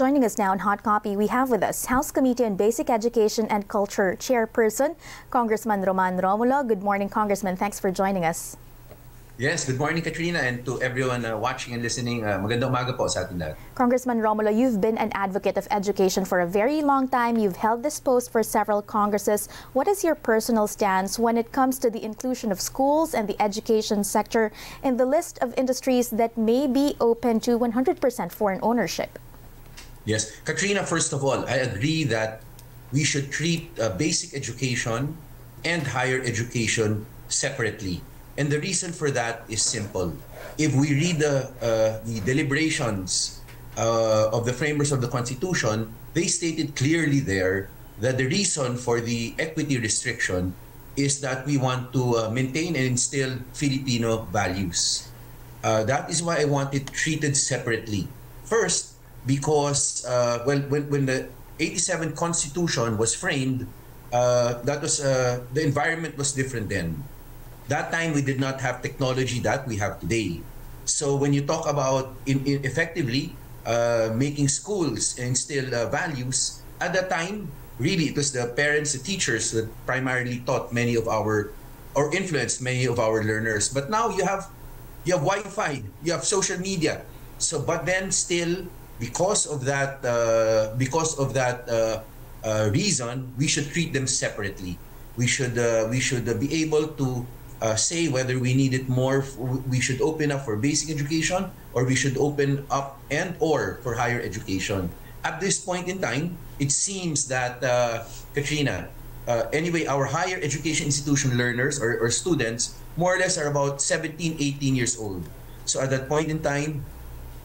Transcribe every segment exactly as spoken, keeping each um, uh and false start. Joining us now in Hot Copy, we have with us House Committee on Basic Education and Culture Chairperson, Congressman Roman Romulo. Good morning, Congressman. Thanks for joining us. Yes, good morning, Katrina, and to everyone uh, watching and listening. Uh, magandang umaga po sa atin lahat. Congressman Romulo, you've been an advocate of education for a very long time. You've held this post for several Congresses. What is your personal stance when it comes to the inclusion of schools and the education sector in the list of industries that may be open to one hundred percent foreign ownership? Yes, Katrina, first of all, I agree that we should treat uh, basic education and higher education separately. And the reason for that is simple. If we read the, uh, the deliberations uh, of the framers of the Constitution, they stated clearly there that the reason for the equity restriction is that we want to uh, maintain and instill Filipino values. Uh, that is why I want it treated separately. First, because uh, well, when, when the eighty-seven Constitution was framed, uh, that was, uh, the environment was different then. That time, we did not have technology that we have today. So when you talk about in, in effectively uh, making schools instill uh, values, at that time, really, it was the parents, the teachers that primarily taught many of our, or influenced many of our learners. But now you have, you have Wi-Fi, you have social media. So, but then still, because of that, uh, because of that uh, uh, reason, we should treat them separately. We should, uh, we should uh, be able to Uh, say whether we need it more, we should open up for basic education or we should open up and or for higher education. At this point in time, it seems that, uh, Katrina, uh, anyway, our higher education institution learners or, or students more or less are about seventeen, eighteen years old. So at that point in time,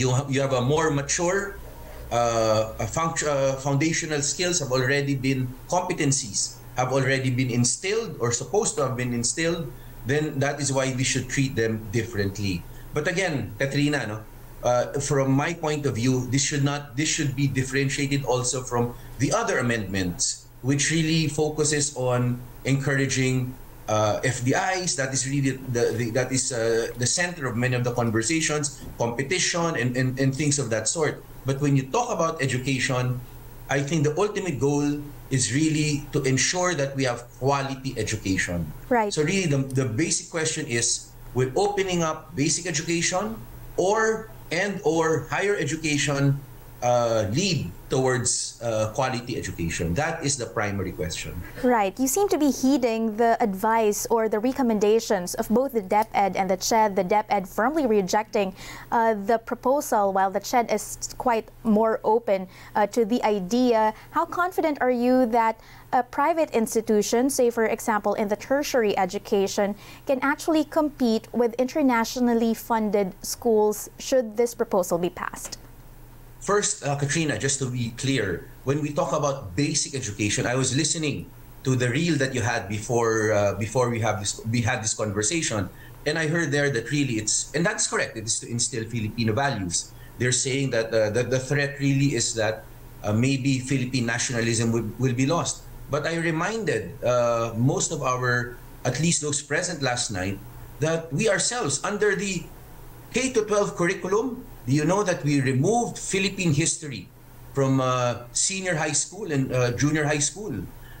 you, ha you have a more mature, uh, a uh, foundational skills have already been, competencies have already been instilled or supposed to have been instilled. Then that is why we should treat them differently. But again, Katrina, no, uh, from my point of view, this should not, this should be differentiated also from the other amendments, which really focuses on encouraging uh, F D Is. That is really the, the that is uh, the center of many of the conversations, competition, and, and and things of that sort. But when you talk about education, I think the ultimate goal is really to ensure that we have quality education. Right. So really the, the basic question is, we're opening up basic education or and or higher education Uh, lead towards uh, quality education. That is the primary question. Right. You seem to be heeding the advice or the recommendations of both the DepEd and the CHED, the DepEd firmly rejecting uh, the proposal while the CHED is quite more open uh, to the idea. How confident are you that a private institution, say for example in the tertiary education, can actually compete with internationally funded schools should this proposal be passed? First, uh, Katrina, just to be clear, when we talk about basic education, I was listening to the reel that you had before uh, before we have this, we had this conversation, and I heard there that really it's, and that's correct, it is to instill Filipino values. They're saying that uh, the, the threat really is that uh, maybe Philippine nationalism would, will be lost. But I reminded uh, most of our, at least those present last night, that we ourselves, under the K twelve curriculum, you know that we removed Philippine history from uh, senior high school and uh, junior high school.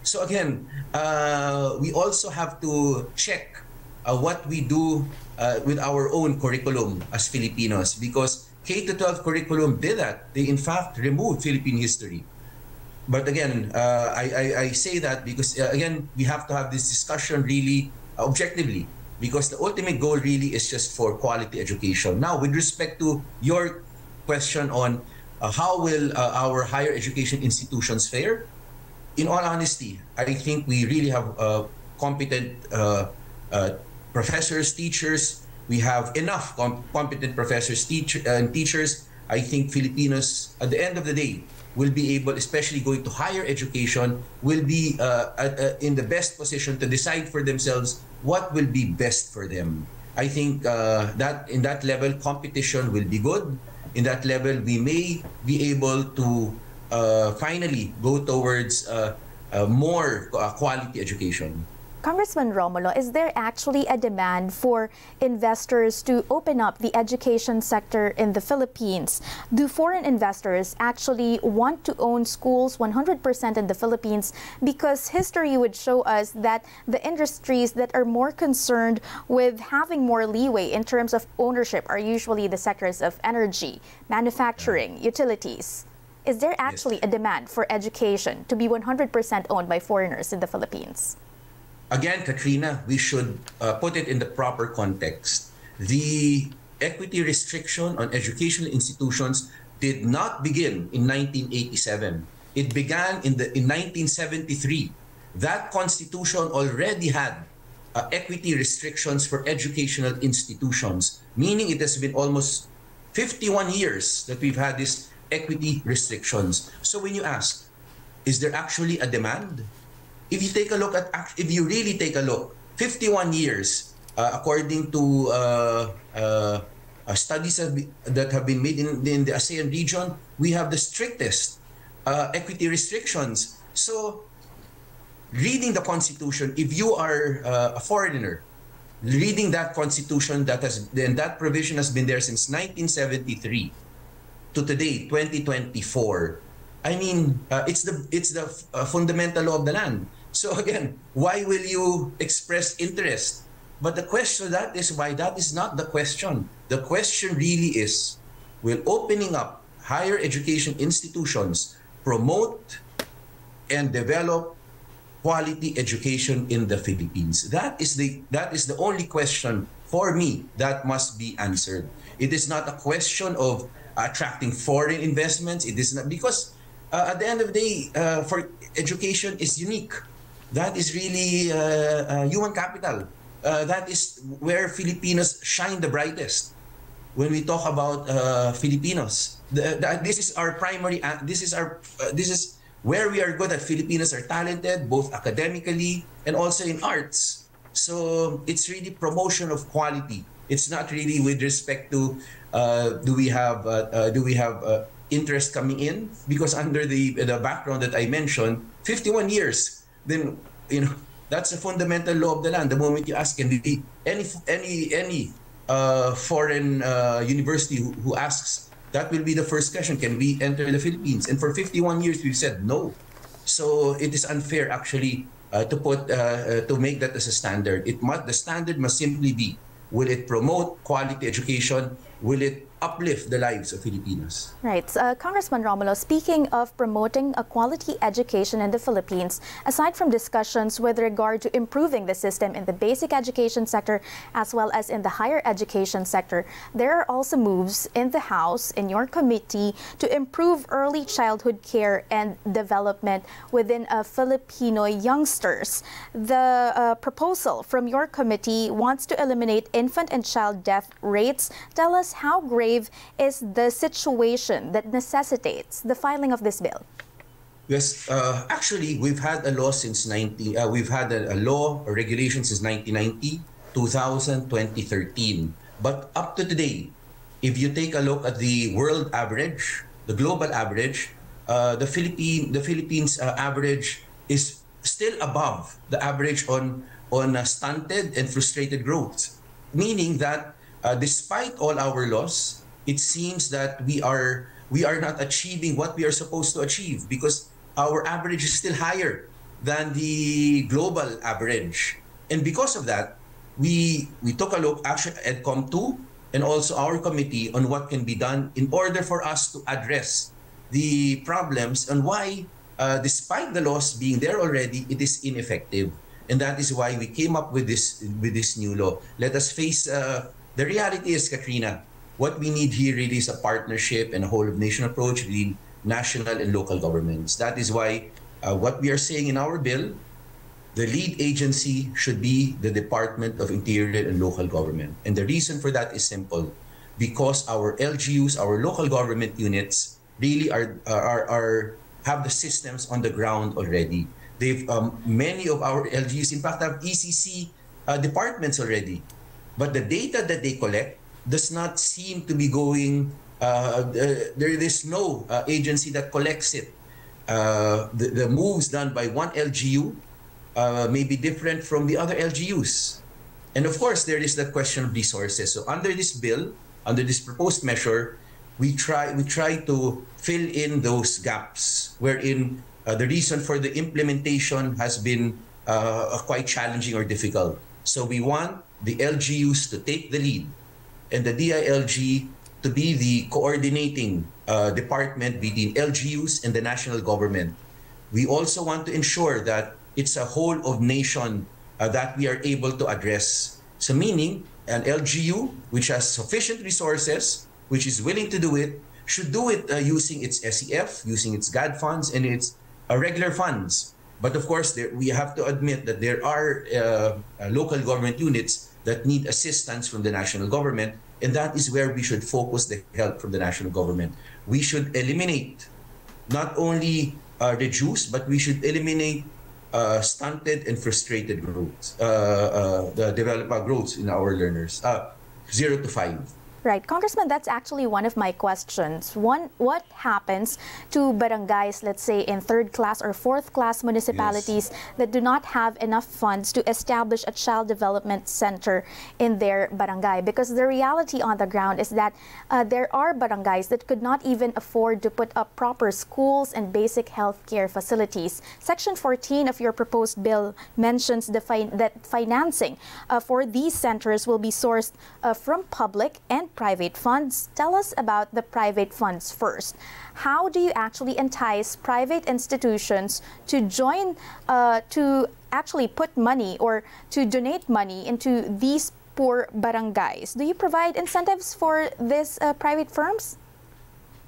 So again, uh, we also have to check uh, what we do uh, with our own curriculum as Filipinos, because K twelve curriculum did that. They in fact removed Philippine history. But again, uh, I, I, I say that because uh, again, we have to have this discussion really objectively, because the ultimate goal really is just for quality education. Now, with respect to your question on uh, how will uh, our higher education institutions fare, in all honesty, I think we really have uh, competent uh, uh, professors, teachers. We have enough com competent professors teach and uh, teachers. I think Filipinos, at the end of the day, will be able, especially going to higher education, will be uh, uh, in the best position to decide for themselves what will be best for them. I think uh, that in that level, competition will be good. In that level, we may be able to uh, finally go towards uh, uh, more quality education. Congressman Romulo, is there actually a demand for investors to open up the education sector in the Philippines? Do foreign investors actually want to own schools one hundred percent in the Philippines? Because history would show us that the industries that are more concerned with having more leeway in terms of ownership are usually the sectors of energy, manufacturing, utilities. Is there actually a demand for education to be one hundred percent owned by foreigners in the Philippines? Again, Katrina, we should uh, put it in the proper context. The equity restriction on educational institutions did not begin in nineteen eighty-seven. It began in, the, in nineteen seventy-three. That constitution already had uh, equity restrictions for educational institutions, meaning it has been almost fifty-one years that we've had these equity restrictions. So when you ask, is there actually a demand? If you take a look at, if you really take a look, fifty-one years, uh, according to uh, uh, uh, studies that have been made in, in the ASEAN region, we have the strictest uh, equity restrictions. So, reading the constitution, if you are uh, a foreigner, reading that constitution that has, then that provision has been there since nineteen seventy-three to today, twenty twenty-four. I mean, uh, it's the it's the uh, fundamental law of the land. So again, why will you express interest? But the question that is why that is not the question. The question really is, will opening up higher education institutions promote and develop quality education in the Philippines? That is the that is the only question for me that must be answered. It is not a question of attracting foreign investments. It is not, because Uh, at the end of the day, uh, for education is unique. That is really uh, uh, human capital. Uh, that is where Filipinos shine the brightest. When we talk about uh, Filipinos, the, the, this is our primary. Uh, this is our. Uh, this is where we are good at. Filipinos are talented, both academically and also in arts. So it's really promotion of quality. It's not really with respect to uh, do we have uh, uh, do we have. Uh, interest coming in, because under the the background that I mentioned, fifty-one years, then you know that's a fundamental law of the land. The moment you ask any any any uh, foreign uh, university who, who asks, that will be the first question: can we enter the Philippines? And for fifty-one years, we've said no. So it is unfair actually uh, to put uh, uh, to make that as a standard. It must the standard must simply be: will it promote quality education? Will it uplift the lives of Filipinos? Right. Uh, Congressman Romulo, speaking of promoting a quality education in the Philippines, aside from discussions with regard to improving the system in the basic education sector as well as in the higher education sector, there are also moves in the House, in your committee, to improve early childhood care and development within uh, Filipino youngsters. The uh, proposal from your committee wants to eliminate infant and child death rates. Tell us, how great is the situation that necessitates the filing of this bill? Yes, uh, actually, we've had a law since nineteen. Uh, we've had a, a law or regulation since nineteen ninety, two thousand, twenty thirteen. But up to today, if you take a look at the world average, the global average, uh, the Philippine, the Philippines uh, average is still above the average on on uh, stunted and frustrated growth, meaning that. Uh, despite all our laws, it seems that we are we are not achieving what we are supposed to achieve, because our average is still higher than the global average. And because of that, we we took a look actually at EDCOM two and also our committee on what can be done in order for us to address the problems and why, uh, despite the laws being there already, it is ineffective. And that is why we came up with this with this new law. Let us face. Uh, The reality is, Katrina, what we need here really is a partnership and a whole-of-nation approach between national and local governments. That is why uh, what we are saying in our bill, the lead agency should be the Department of Interior and Local Government. And the reason for that is simple, because our L G Us, our local government units, really are, are, are have the systems on the ground already. They've um, many of our L G Us, in fact, have E C C uh, departments already. But the data that they collect does not seem to be going, uh, uh, there is no uh, agency that collects it. Uh, the, the moves done by one L G U uh, may be different from the other L G Us. And of course, there is the question of resources. So under this bill, under this proposed measure, we try, we try to fill in those gaps wherein uh, the reason for the implementation has been uh, quite challenging or difficult. So we want the L G Us to take the lead and the D I L G to be the coordinating uh, department between L G Us and the national government. We also want to ensure that it's a whole of nation uh, that we are able to address. So meaning an L G U which has sufficient resources, which is willing to do it, should do it uh, using its S E F, using its G A D funds and its uh, regular funds. But of course, there, we have to admit that there are uh, uh, local government units that need assistance from the national government, and that is where we should focus the help from the national government. We should eliminate, not only uh, reduce, but we should eliminate uh, stunted and frustrated growth, uh, uh, the developer growth in our learners, uh, zero to five. Right. Congressman, that's actually one of my questions. One, what happens to barangays, let's say, in third class or fourth class municipalities yes. that do not have enough funds to establish a child development center in their barangay? Because the reality on the ground is that uh, there are barangays that could not even afford to put up proper schools and basic health care facilities. Section fourteen of your proposed bill mentions the fi that financing uh, for these centers will be sourced uh, from public and private funds. Tell us about the private funds first. How do you actually entice private institutions to join, uh, to actually put money or to donate money into these poor barangays? Do you provide incentives for these uh, private firms?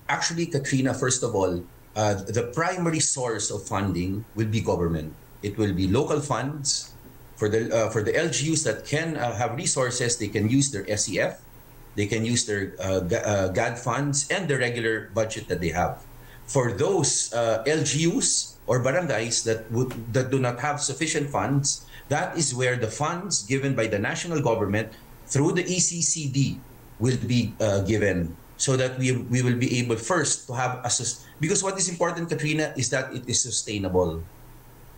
Actually, Katrina, first of all, uh, the primary source of funding will be government. It will be local funds. For the, uh, for the L G Us that can uh, have resources, they can use their S E F. They can use their uh, uh, G A D funds and the regular budget that they have. For those uh, L G Us or barangays that, would, that do not have sufficient funds, that is where the funds given by the national government through the E C C D will be uh, given, so that we, we will be able first to have a... Because what is important, Katrina, is that it is sustainable,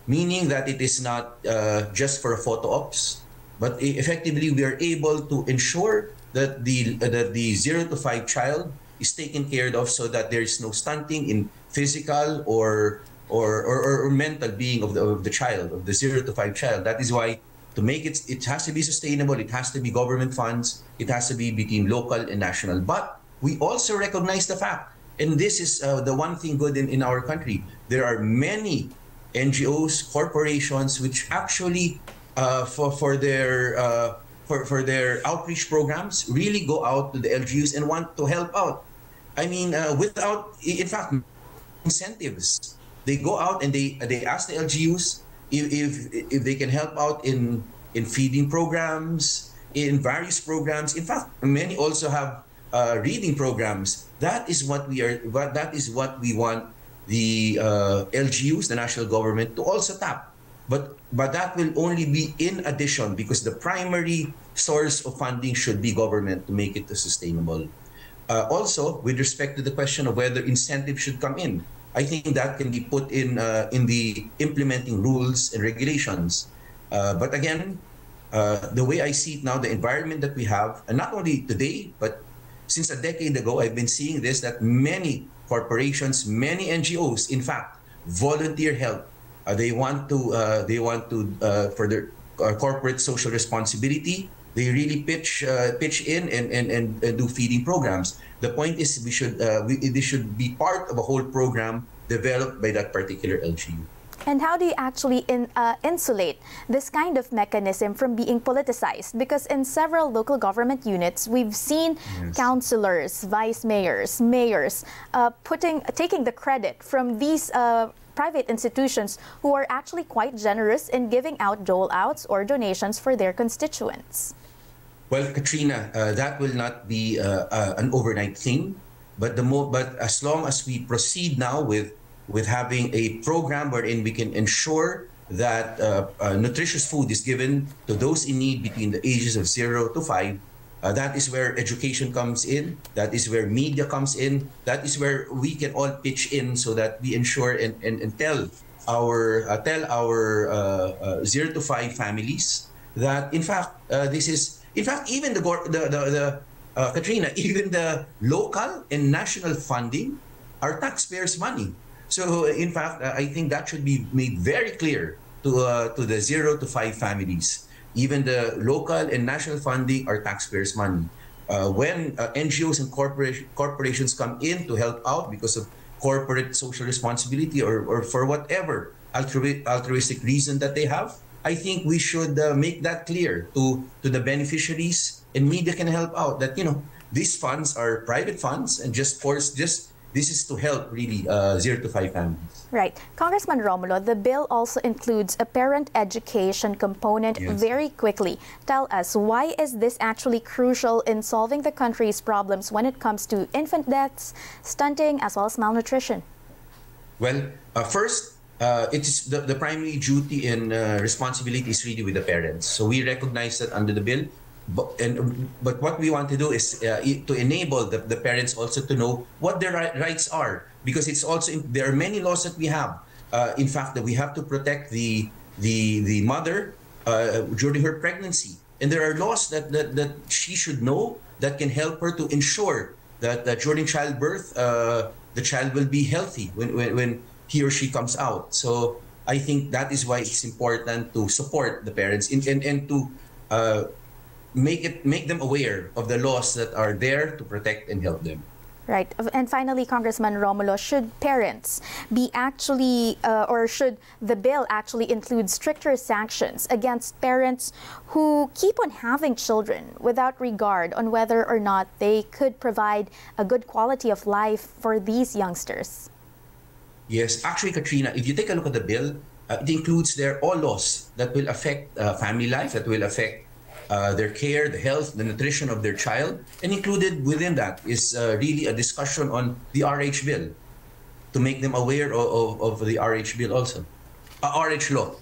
meaning that it is not uh, just for photo ops, but effectively we are able to ensure that the, uh, that the zero to five child is taken care of, so that there is no stunting in physical or or, or, or mental being of the, of the child, of the zero to five child. That is why, to make it, it has to be sustainable, it has to be government funds, it has to be between local and national. But we also recognize the fact, and this is uh, the one thing good in, in our country, there are many N G Os, corporations, which actually, uh, for, for their... Uh, For, for their outreach programs, really go out to the L G Us and want to help out. I mean, uh, without, in fact, incentives. They go out and they they ask the L G Us if, if, if they can help out in, in feeding programs, in various programs. In fact, many also have uh, reading programs. That is what we are, that is what we want the uh, L G Us, the national government, to also tap. But, but that will only be in addition, because the primary source of funding should be government to make it sustainable. Uh, also, with respect to the question of whether incentives should come in, I think that can be put in uh, in the implementing rules and regulations. Uh, but again, uh, the way I see it now, the environment that we have, and not only today, but since a decade ago, I've been seeing this, that many corporations, many N G Os, in fact, volunteer help. Uh, they want to, uh, they want to, uh, for their uh, corporate social responsibility, they really pitch, uh, pitch in and, and, and, and do feeding programs. The point is, we should, uh, we, this should be part of a whole program developed by that particular L G U. And how do you actually in, uh, insulate this kind of mechanism from being politicized? Because in several local government units, we've seen yes. councilors, vice mayors, mayors uh, putting, taking the credit from these uh, private institutions who are actually quite generous in giving out dole-outs or donations for their constituents. Well, Katrina, uh, that will not be uh, uh, an overnight thing, but the mo but as long as we proceed now with with having a program wherein we can ensure that uh, uh, nutritious food is given to those in need between the ages of zero to five, uh, that is where education comes in, that is where media comes in, that is where we can all pitch in, so that we ensure and, and, and tell our uh, tell our uh, uh, zero to five families that in fact uh, this is in fact even the the the, the uh, Katrina, even the local and national funding are taxpayers' money. So in fact, uh, I think that should be made very clear to uh, to the zero to five families. Even the local and national funding are taxpayers' money. Uh, when uh, N G Os and corporation, corporations come in to help out because of corporate social responsibility or, or for whatever altru altruistic reason that they have, I think we should uh, make that clear to, to the beneficiaries, and media can help out that, you know, these funds are private funds and just force, just this is to help really uh, zero to five families. Right. Congressman Romulo, the bill also includes a parent education component. Yes. Very quickly, tell us, why is this actually crucial in solving the country's problems when it comes to infant deaths, stunting, as well as malnutrition? Well, uh, first, uh, it's the, the primary duty and uh, responsibility is really with the parents. So we recognize that under the bill. But, and, but what we want to do is uh, to enable the, the parents also to know what their rights are, because it's also there are many laws that we have. Uh, in fact, that we have to protect the the the mother uh, during her pregnancy, and there are laws that, that that she should know that can help her to ensure that, that during childbirth uh, the child will be healthy when, when when he or she comes out. So I think that is why it's important to support the parents and and, and to. Uh, Make it make them aware of the laws that are there to protect and help them. Right. And finally, Congressman Romulo, should parents be actually, uh, or should the bill actually include stricter sanctions against parents who keep on having children without regard on whether or not they could provide a good quality of life for these youngsters? Yes. Actually, Katrina, if you take a look at the bill, uh, it includes there all laws that will affect uh, family life, that will affect Uh, their care, the health, the nutrition of their child, and included within that is uh, really a discussion on the R H bill to make them aware of, of, of the R H bill also, uh, R H law.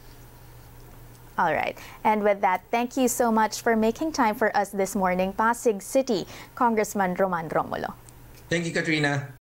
All right. And with that, thank you so much for making time for us this morning, Pasig City Congressman Roman Romulo. Thank you, Katrina.